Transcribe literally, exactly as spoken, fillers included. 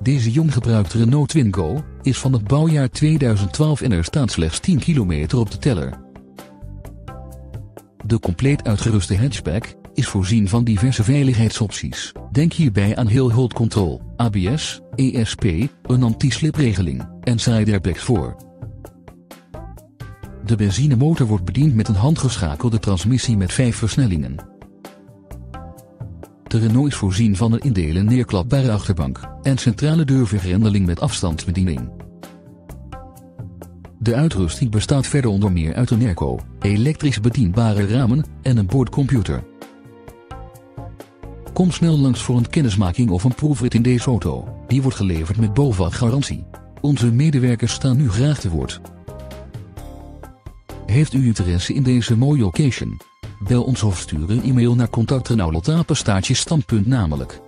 Deze jong gebruikt Renault Twingo is van het bouwjaar tweeduizend twaalf en er staat slechts tien kilometer op de teller. De compleet uitgeruste hatchback is voorzien van diverse veiligheidsopties. Denk hierbij aan Hill Hold Control, A B S, E S P, een anti-slipregeling en side airbags voor. De benzinemotor wordt bediend met een handgeschakelde transmissie met vijf versnellingen. De Renault is voorzien van een in delen neerklapbare achterbank en centrale deurvergrendeling met afstandsbediening. De uitrusting bestaat verder onder meer uit een airco, elektrisch bedienbare ramen en een boordcomputer. Kom snel langs voor een kennismaking of een proefrit in deze auto, die wordt geleverd met BOVAG garantie. Onze medewerkers staan nu graag te woord. Heeft u interesse in deze mooie occasion? Bel ons of stuur een e-mail naar contact renault apenstaartje stam punt n l.